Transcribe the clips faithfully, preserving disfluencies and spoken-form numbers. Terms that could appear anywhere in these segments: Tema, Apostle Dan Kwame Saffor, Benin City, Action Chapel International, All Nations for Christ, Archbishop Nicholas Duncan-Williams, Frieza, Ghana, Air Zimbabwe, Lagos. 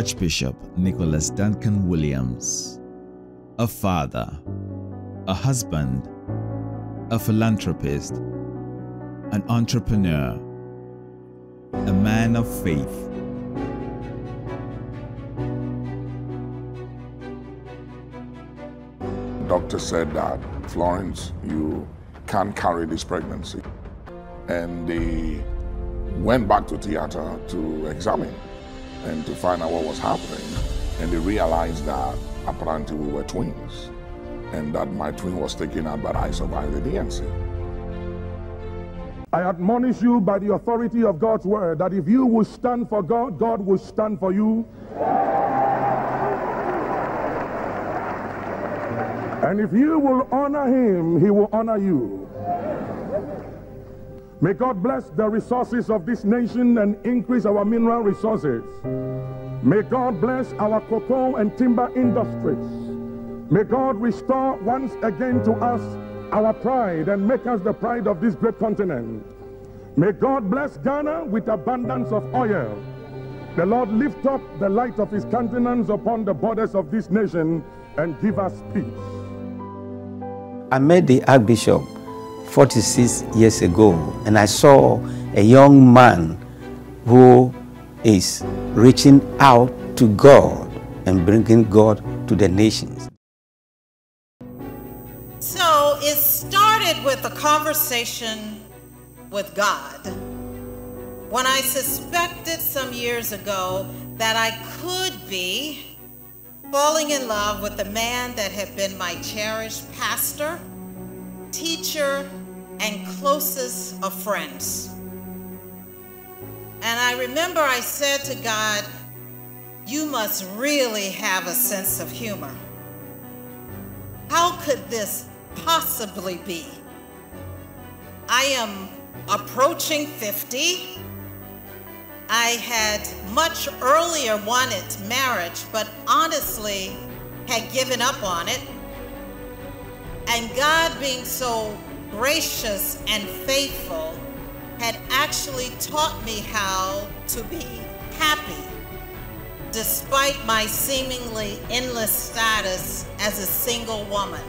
Archbishop Nicholas Duncan-Williams, a father, a husband, a philanthropist, an entrepreneur, a man of faith. The doctor said that, Florence, you can't carry this pregnancy. And they went back to theater to examine and to find out what was happening. And they realized that apparently we were twins, and that my twin was taken out, but I survived the D N C. I admonish you by the authority of God's word that if you will stand for God, God will stand for you. And if you will honor him, he will honor you. May God bless the resources of this nation and increase our mineral resources. May God bless our cocoa and timber industries. May God restore once again to us our pride and make us the pride of this great continent. May God bless Ghana with abundance of oil. The Lord lift up the light of his countenance upon the borders of this nation and give us peace. I met the Archbishop forty-six years ago, and I saw a young man who is reaching out to God and bringing God to the nations. So it started with a conversation with God. When I suspected some years ago that I could be falling in love with the man that had been my cherished pastor, teacher, and closest of friends. And I remember I said to God, "You must really have a sense of humor. How could this possibly be? I am approaching fifty. I had much earlier wanted marriage, but honestly had given up on it. And God, being so gracious and faithful, had actually taught me how to be happy, despite my seemingly endless status as a single woman."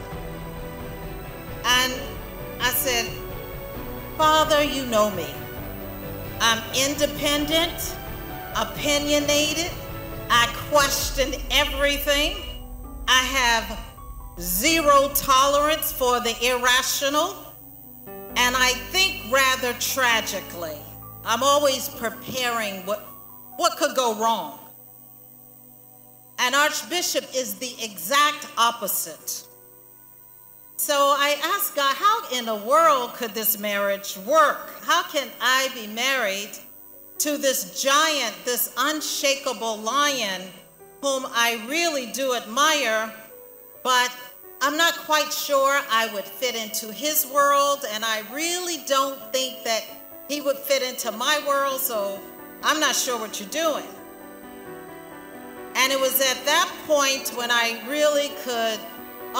And I said, "Father, you know me. I'm independent, opinionated. I question everything. I have zero tolerance for the irrational. And I think rather tragically. I'm always preparing what, what could go wrong. And Archbishop is the exact opposite. So I asked God, how in the world could this marriage work? How can I be married to this giant, this unshakable lion, whom I really do admire, but I'm not quite sure I would fit into his world, and I really don't think that he would fit into my world, so I'm not sure what you're doing." And it was at that point when I really could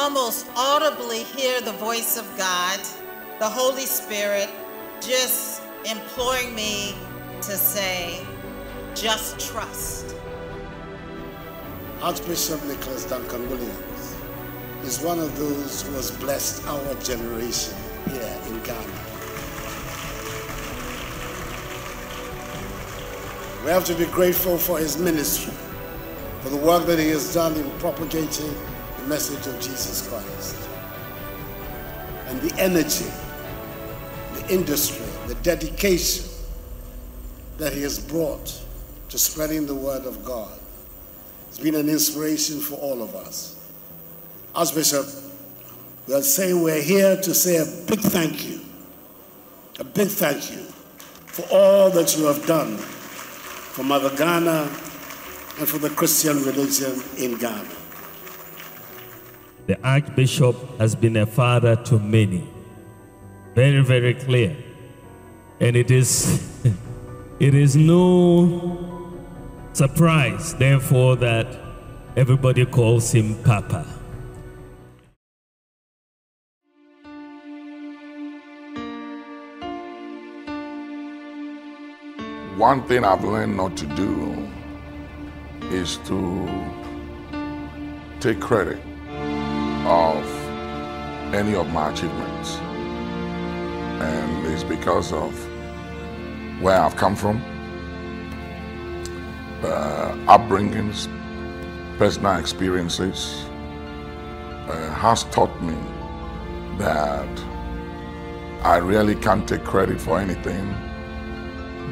almost audibly hear the voice of God, the Holy Spirit, just imploring me to say, "Just trust." Archbishop Nicholas Duncan-Williams is one of those who has blessed our generation here in Ghana. We have to be grateful for his ministry, for the work that he has done in propagating the message of Jesus Christ. And the energy, the industry, the dedication that he has brought to spreading the word of God. It's been an inspiration for all of us. Archbishop, we are saying we're here to say a big thank you, a big thank you for all that you have done for Mother Ghana, and for the Christian religion in Ghana. The Archbishop has been a father to many. Very, very clear. And it is, it is no surprise, therefore, that everybody calls him Papa. One thing I've learned not to do is to take credit of any of my achievements. And it's because of where I've come from, uh, upbringings, personal experiences, uh, has taught me that I really can't take credit for anything,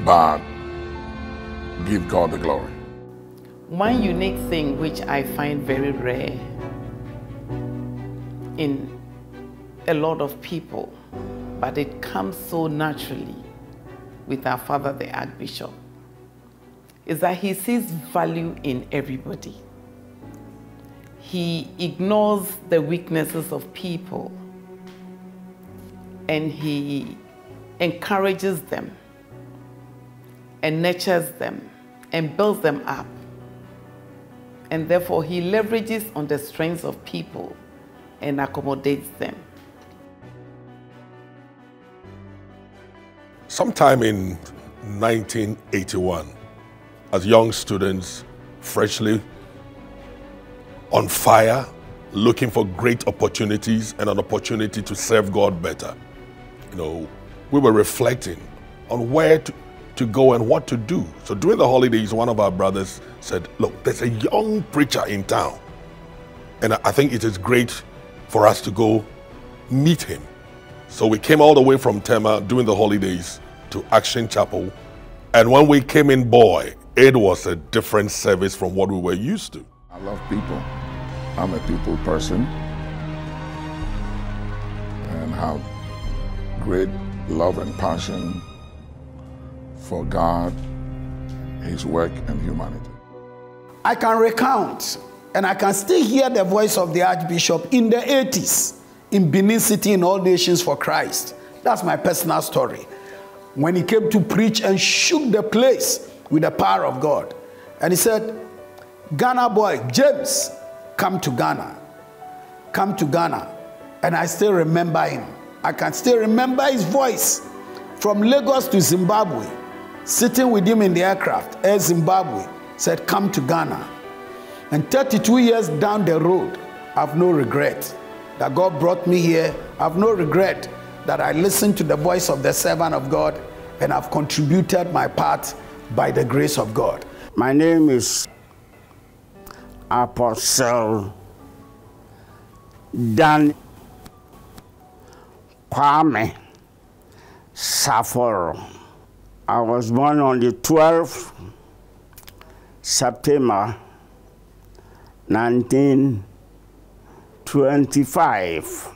but give God the glory. One unique thing which I find very rare in a lot of people, but it comes so naturally with our father, the Archbishop, is that he sees value in everybody. He ignores the weaknesses of people and he encourages them and nurtures them and builds them up. And therefore he leverages on the strengths of people and accommodates them. Sometime in nineteen eighty-one, as young students, freshly on fire, looking for great opportunities and an opportunity to serve God better, you know, we were reflecting on where to, to go and what to do. So during the holidays, one of our brothers said, look, there's a young preacher in town, and I think it is great for us to go meet him. So we came all the way from Tema during the holidays to Action Chapel. And when we came in, boy, it was a different service from what we were used to. I love people. I'm a people person and have great love and passion for God, His work, and humanity. I can recount, and I can still hear the voice of the Archbishop in the eighties. In Benin City, in All Nations for Christ. That's my personal story. When he came to preach and shook the place with the power of God. And he said, Ghana boy, James, come to Ghana. Come to Ghana. And I still remember him. I can still remember his voice from Lagos to Zimbabwe, sitting with him in the aircraft, Air Zimbabwe, said, come to Ghana. And thirty-two years down the road, I have no regret that God brought me here. I have no regret that I listened to the voice of the servant of God and I've contributed my part by the grace of God. My name is Apostle Dan Kwame Saffor. I was born on the twelfth of September nineteen twenty-five.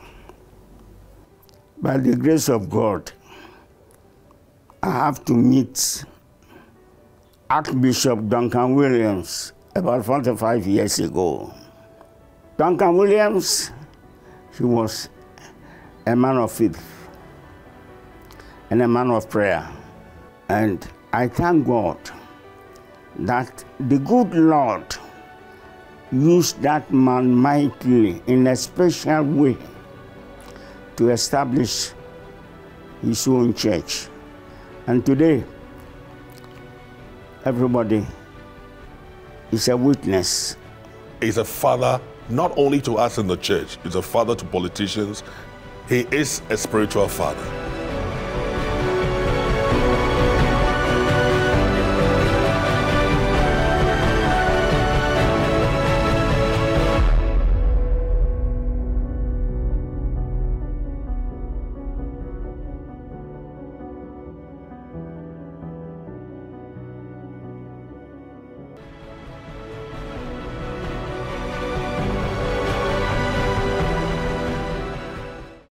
By the grace of God, I have to meet Archbishop Duncan-Williams about forty-five years ago. Duncan-Williams, he was a man of faith and a man of prayer. And I thank God that the good Lord used that man mightily in a special way to establish his own church. And today, everybody is a witness. He's a father not only to us in the church, he's a father to politicians. He is a spiritual father.